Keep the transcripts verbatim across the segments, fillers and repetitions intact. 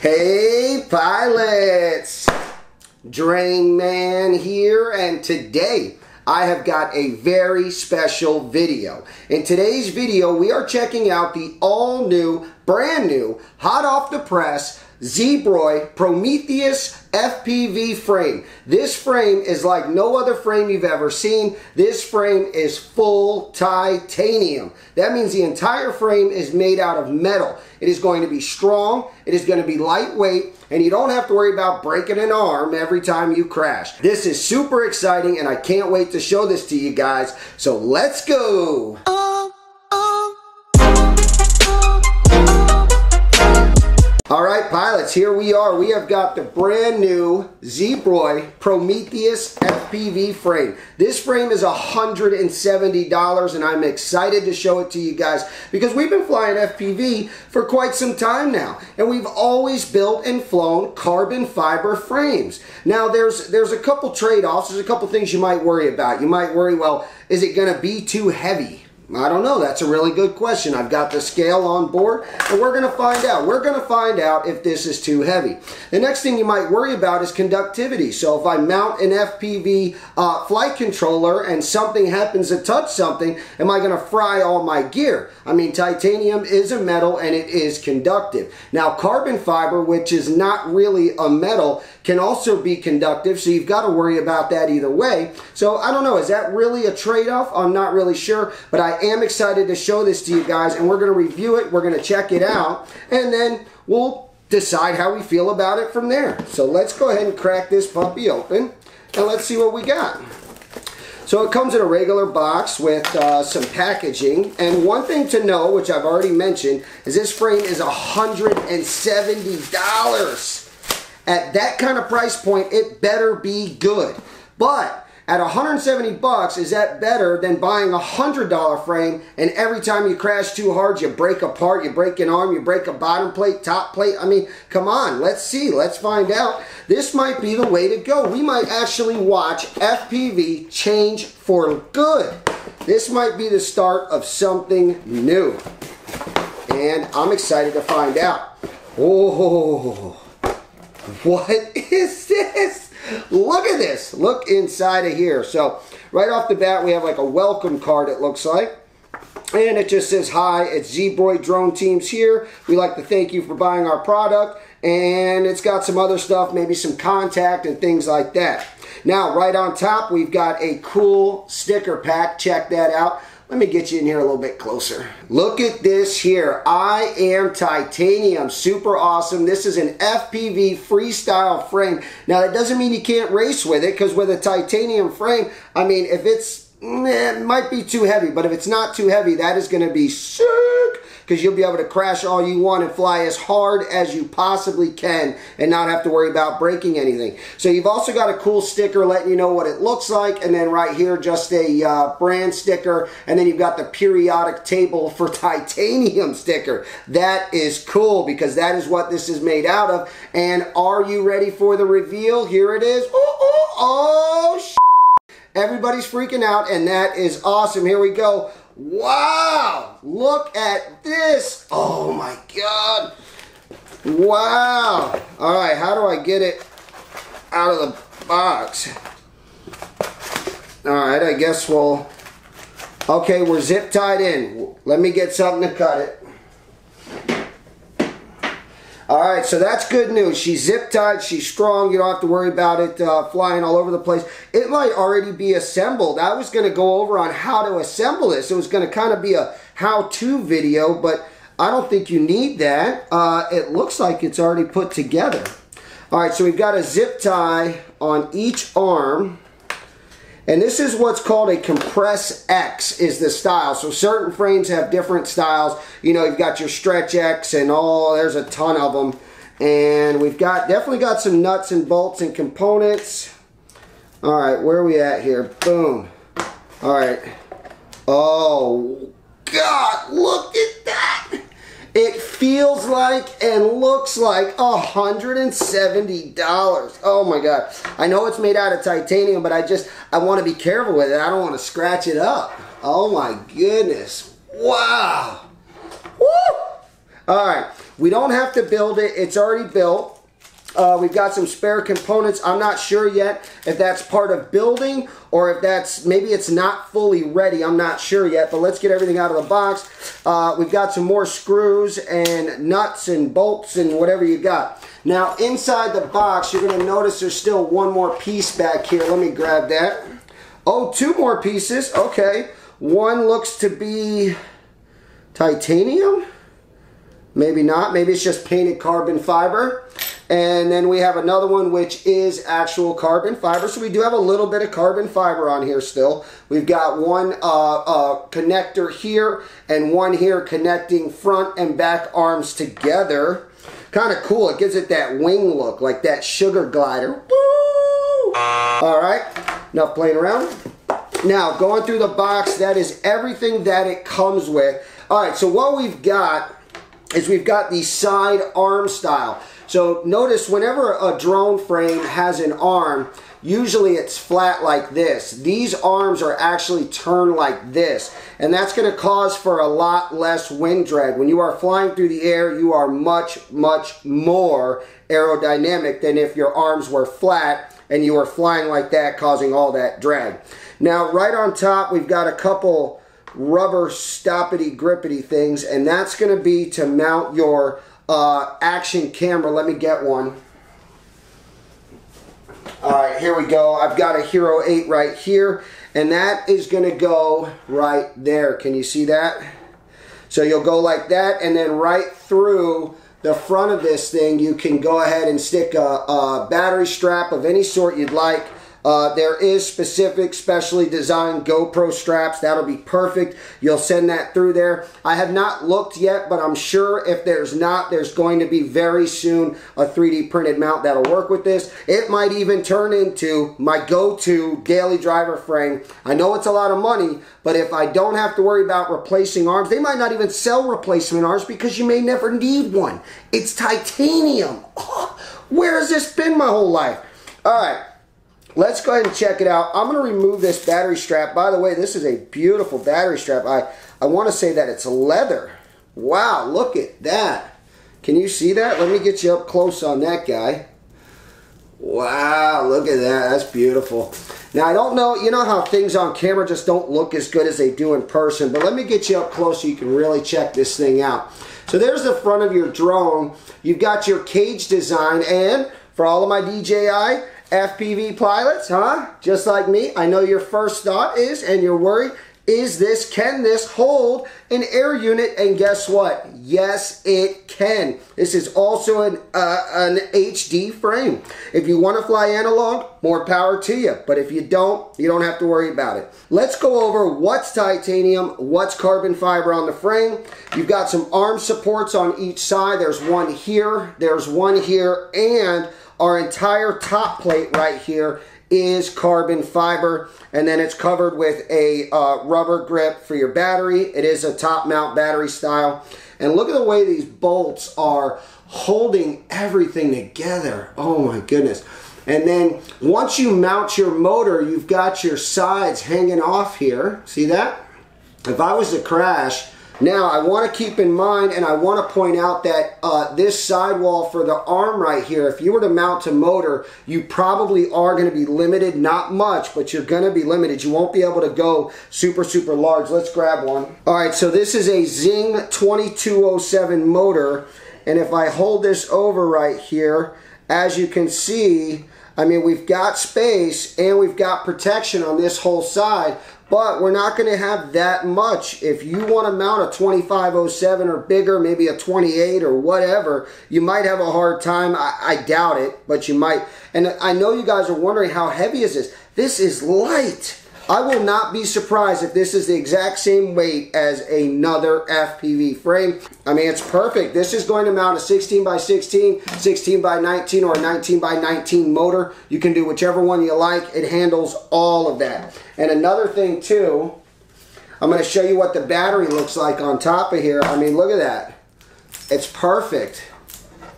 Hey pilots, Drain Man here, and today I have got a very special video. In today's video we are checking out the all new, brand new, hot off the press Zbroy Prometheus F P V frame. This frame is like no other frame you've ever seen. This frame is full titanium. That means the entire frame is made out of metal. It is going to be strong, it is going to be lightweight, and you don't have to worry about breaking an arm every time you crash. This is super exciting and I can't wait to show this to you guys. So let's go! Oh, oh. All right, pilots, here we are. We have got the brand new Zbroy Prometheus F P V frame. This frame is one hundred seventy dollars, and I'm excited to show it to you guys because we've been flying F P V for quite some time now, and we've always built and flown carbon fiber frames. Now, there's, there's a couple trade-offs. There's a couple things you might worry about. You might worry, well, is it going to be too heavy? I don't know. That's a really good question. I've got the scale on board and we're going to find out. We're going to find out if this is too heavy. The next thing you might worry about is conductivity. So if I mount an F P V uh, flight controller and something happens to touch something, am I going to fry all my gear? I mean, titanium is a metal and it is conductive. Now, carbon fiber, which is not really a metal, can also be conductive. So you've got to worry about that either way. So I don't know. Is that really a trade-off? I'm not really sure, but I I am excited to show this to you guys, and we're going to review it, we're going to check it out, and then we'll decide how we feel about it from there. So let's go ahead and crack this puppy open and let's see what we got. So it comes in a regular box with uh, some packaging, and one thing to know, which I've already mentioned, is this frame is one hundred seventy dollars. At that kind of price point, it better be good. But at one hundred seventy bucks, is that better than buying a one hundred dollar frame and every time you crash too hard, you break apart, you break an arm, you break a bottom plate, top plate? I mean, come on, let's see, let's find out. This might be the way to go. We might actually watch F P V change for good. This might be the start of something new. And I'm excited to find out. Oh, what is this? Look at this. Look inside of here. So right off the bat, we have like a welcome card, it looks like. And it just says, hi, it's Zbroy Drone Teams here. We like to thank you for buying our product. And it's got some other stuff, maybe some contact and things like that. Now, right on top, we've got a cool sticker pack. Check that out. Let me get you in here a little bit closer. Look at this here. I am titanium. Super awesome. This is an F P V freestyle frame. Now, that doesn't mean you can't race with it, because with a titanium frame, I mean, if it's, it might be too heavy, but if it's not too heavy, that is going to be sick, because you'll be able to crash all you want and fly as hard as you possibly can and not have to worry about breaking anything. So you've also got a cool sticker letting you know what it looks like, and then right here just a uh, brand sticker, and then you've got the periodic table for titanium sticker. That is cool, because that is what this is made out of. And are you ready for the reveal? Here it is. Ooh, ooh, oh, shit. Everybody's freaking out, and that is awesome. Here we go. Wow, look at this. Oh my god, wow. All right, how do I get it out of the box? All right, I guess we'll, okay, we're zip tied in. Let me get something to cut it. All right, so that's good news. She's zip tied, she's strong, you don't have to worry about it uh, flying all over the place. It might already be assembled. I was going to go over on how to assemble this. It was going to kind of be a how-to video, but I don't think you need that. Uh, it looks like it's already put together. All right, so we've got a zip tie on each arm. And this is what's called a compress X is the style. So certain frames have different styles. You know, you've got your stretch X and all. Oh, there's a ton of them. And we've got definitely got some nuts and bolts and components. All right, where are we at here? Boom. All right. Oh, God, look at that. It feels like and looks like one hundred seventy dollars. Oh, my God. I know it's made out of titanium, but I just, I want to be careful with it. I don't want to scratch it up. Oh, my goodness. Wow. Woo! All right. We don't have to build it. It's already built. Uh, we've got some spare components. I'm not sure yet if that's part of building or if that's, maybe it's not fully ready. I'm not sure yet, but let's get everything out of the box. Uh, we've got some more screws and nuts and bolts and whatever you got. Now inside the box, you're going to notice there's still one more piece back here. Let me grab that. Oh, two more pieces. Okay. One looks to be titanium. Maybe not. Maybe it's just painted carbon fiber. And then we have another one which is actual carbon fiber. So we do have a little bit of carbon fiber on here still. We've got one uh, uh, connector here and one here connecting front and back arms together. Kind of cool. It gives it that wing look, like that sugar glider. Woo! All right, enough playing around. Now, going through the box, that is everything that it comes with. All right, so what we've got is we've got the side arm style. So notice whenever a drone frame has an arm, usually it's flat like this. These arms are actually turned like this, and that's going to cause for a lot less wind drag. When you are flying through the air, you are much, much more aerodynamic than if your arms were flat and you were flying like that, causing all that drag. Now, right on top, we've got a couple rubber stoppity grippity things, and that's going to be to mount your Uh, action camera. Let me get one. Alright, here we go. I've got a Hero eight right here, and that is going to go right there. Can you see that? So you'll go like that, and then right through the front of this thing you can go ahead and stick a, a battery strap of any sort you'd like. Uh, there is specific, specially designed GoPro straps. That'll be perfect. You'll send that through there. I have not looked yet, but I'm sure if there's not, there's going to be very soon a three D printed mount that'll work with this. It might even turn into my go-to daily driver frame. I know it's a lot of money, but if I don't have to worry about replacing arms, they might not even sell replacement arms because you may never need one. It's titanium. Oh, where has this been my whole life? All right. Let's go ahead and check it out. I'm going to remove this battery strap. By the way, this is a beautiful battery strap. I, I want to say that it's leather. Wow, look at that. Can you see that? Let me get you up close on that guy. Wow, look at that. That's beautiful. Now, I don't know. You know how things on camera just don't look as good as they do in person. But let me get you up close so you can really check this thing out. So there's the front of your drone. You've got your cage design. And for all of my D J I F P V pilots, huh? Just like me, I know your first thought is, and your worry, is this, can this hold an air unit? And guess what? Yes, it can. This is also an, uh, an H D frame. If you want to fly analog, more power to you. But if you don't, you don't have to worry about it. Let's go over what's titanium, what's carbon fiber on the frame. You've got some arm supports on each side. There's one here, there's one here, and our entire top plate right here is carbon fiber, and then it's covered with a uh, rubber grip for your battery. It is a top mount battery style. And look at the way these bolts are holding everything together. Oh my goodness. And then once you mount your motor, you've got your sides hanging off here. See that? If I was to crash, now, I want to keep in mind, and I want to point out that uh, this sidewall for the arm right here, if you were to mount a motor, you probably are going to be limited. Not much, but you're going to be limited. You won't be able to go super, super large. Let's grab one. All right, so this is a Zing twenty-two oh seven motor, and if I hold this over right here, as you can see, I mean, we've got space, and we've got protection on this whole side. But we're not going to have that much. If you want to mount a twenty-five oh seven or bigger, maybe a twenty-eight or whatever, you might have a hard time. I, I doubt it, but you might. And I know you guys are wondering, how heavy is this? This is light. I will not be surprised if this is the exact same weight as another F P V frame. I mean, it's perfect. This is going to mount a sixteen by sixteen, sixteen by nineteen, or a nineteen by nineteen motor. You can do whichever one you like. It handles all of that. And another thing too, I'm going to show you what the battery looks like on top of here. I mean, look at that. It's perfect.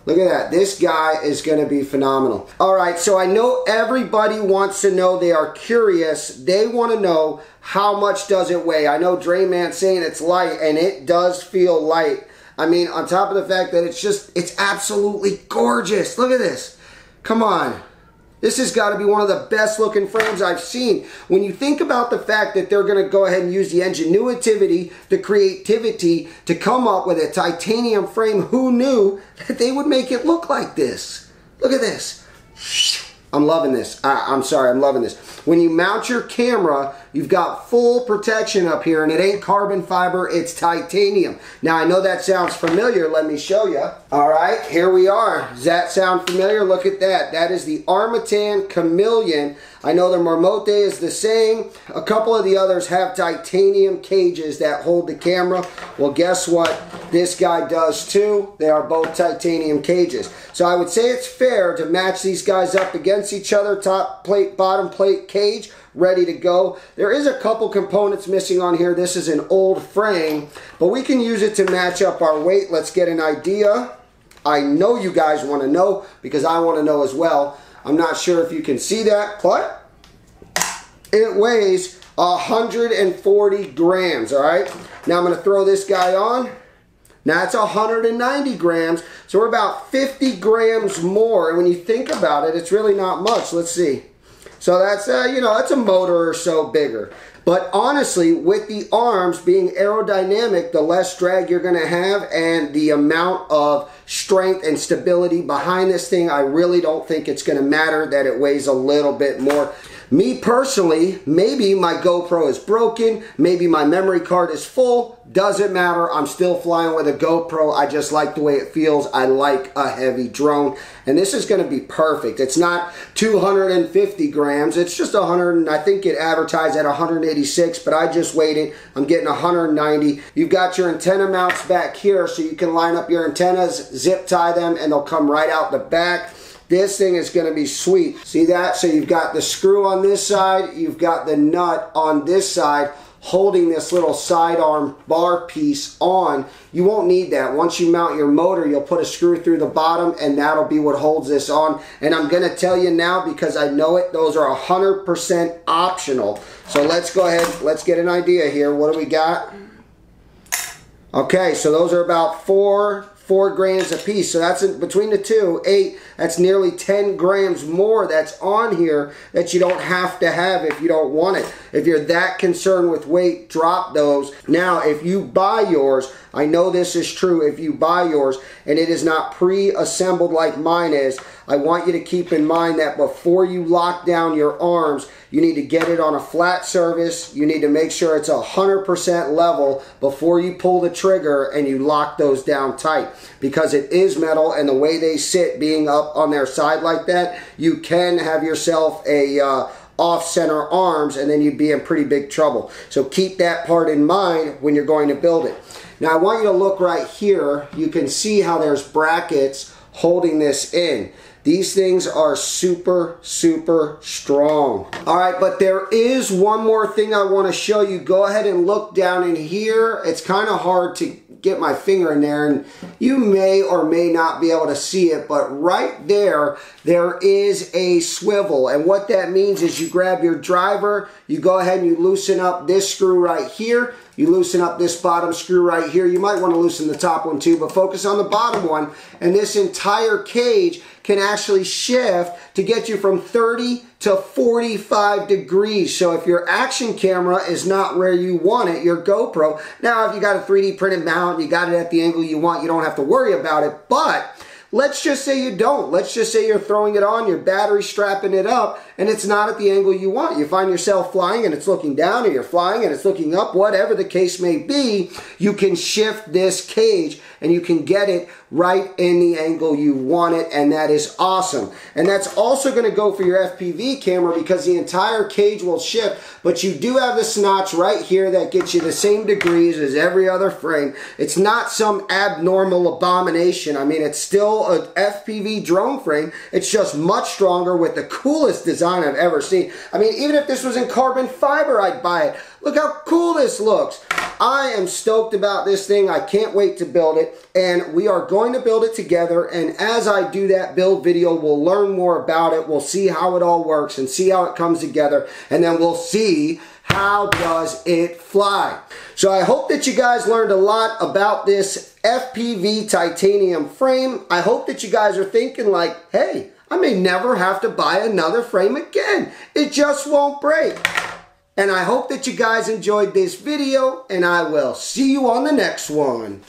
Look at that. This guy is going to be phenomenal. All right, so I know everybody wants to know. They are curious. They want to know, how much does it weigh? I know Dre Man's saying it's light, and it does feel light. I mean, on top of the fact that it's just, it's absolutely gorgeous. Look at this. Come on. This has got to be one of the best looking frames I've seen. When you think about the fact that they're going to go ahead and use the ingenuity, the creativity to come up with a titanium frame, who knew that they would make it look like this? Look at this. I'm loving this. I, I'm sorry, I'm loving this. When you mount your camera, you've got full protection up here, and it ain't carbon fiber, it's titanium. Now, I know that sounds familiar. Let me show you. All right, here we are. Does that sound familiar? Look at that. That is the Armattan Chameleon. I know the Marmotte is the same. A couple of the others have titanium cages that hold the camera. Well, guess what? This guy does too. They are both titanium cages. So I would say it's fair to match these guys up against each other, top plate, bottom plate, cage, ready to go. There is a couple components missing on here. This is an old frame, but we can use it to match up our weight. Let's get an idea. I know you guys want to know because I want to know as well. I'm not sure if you can see that. What? It weighs one hundred forty grams, all right? Now I'm going to throw this guy on. Now it's one hundred ninety grams, so we're about fifty grams more. And when you think about it, it's really not much. Let's see. So that's, uh, you know, that's a motor or so bigger. But honestly, with the arms being aerodynamic, the less drag you're going to have and the amount of strength and stability behind this thing, I really don't think it's going to matter that it weighs a little bit more. Me personally, maybe my GoPro is broken, maybe my memory card is full, doesn't matter, I'm still flying with a GoPro, I just like the way it feels, I like a heavy drone, and this is going to be perfect. It's not two hundred fifty grams, it's just one hundred, I think it advertised at one hundred eighty-six, but I just weighed it, I'm getting one hundred ninety. You've got your antenna mounts back here, so you can line up your antennas, zip tie them, and they'll come right out the back. This thing is going to be sweet. See that? So you've got the screw on this side. You've got the nut on this side holding this little sidearm bar piece on. You won't need that. Once you mount your motor, you'll put a screw through the bottom and that'll be what holds this on. And I'm going to tell you now because I know it, those are one hundred percent optional. So let's go ahead. Let's get an idea here. What do we got? Okay, so those are about four... four grams a piece, so that's in, between the two, eight, that's nearly ten grams more that's on here that you don't have to have if you don't want it. If you're that concerned with weight, drop those. Now, if you buy yours, I know this is true, if you buy yours and it is not pre-assembled like mine is, I want you to keep in mind that before you lock down your arms, you need to get it on a flat surface. You need to make sure it's one hundred percent level before you pull the trigger and you lock those down tight, because it is metal and the way they sit being up on their side like that, you can have yourself a uh, off-center arms and then you'd be in pretty big trouble. So keep that part in mind when you're going to build it. Now I want you to look right here. You can see how there's brackets holding this in. These things are super, super strong. All right, but there is one more thing I want to show you. Go ahead and look down in here. It's kind of hard to get my finger in there, and you may or may not be able to see it, but right there, there is a swivel. And what that means is you grab your driver, you go ahead and you loosen up this screw right here. You loosen up this bottom screw right here. You might want to loosen the top one too, but focus on the bottom one. And this entire cage can actually shift to get you from thirty to forty-five degrees. So if your action camera is not where you want it, your GoPro, now if you got a three D printed mount, you got it at the angle you want, you don't have to worry about it. But let's just say you don't. Let's just say you're throwing it on, your battery strapping it up, and it's not at the angle you want. You find yourself flying and it's looking down, or you're flying and it's looking up, whatever the case may be, you can shift this cage and you can get it right in the angle you want it, and that is awesome. And that's also gonna go for your F P V camera because the entire cage will shift, but you do have this notch right here that gets you the same degrees as every other frame. It's not some abnormal abomination. I mean, it's still an F P V drone frame. It's just much stronger with the coolest design I've ever seen. I mean, even if this was in carbon fiber, I'd buy it. Look how cool this looks. I am stoked about this thing. I can't wait to build it, and we are going to build it together, and as I do that build video, we'll learn more about it. We'll see how it all works and see how it comes together, and then we'll see how does it fly. So I hope that you guys learned a lot about this F P V titanium frame. I hope that you guys are thinking like, hey, I may never have to buy another frame again. It just won't break. And I hope that you guys enjoyed this video, and I will see you on the next one.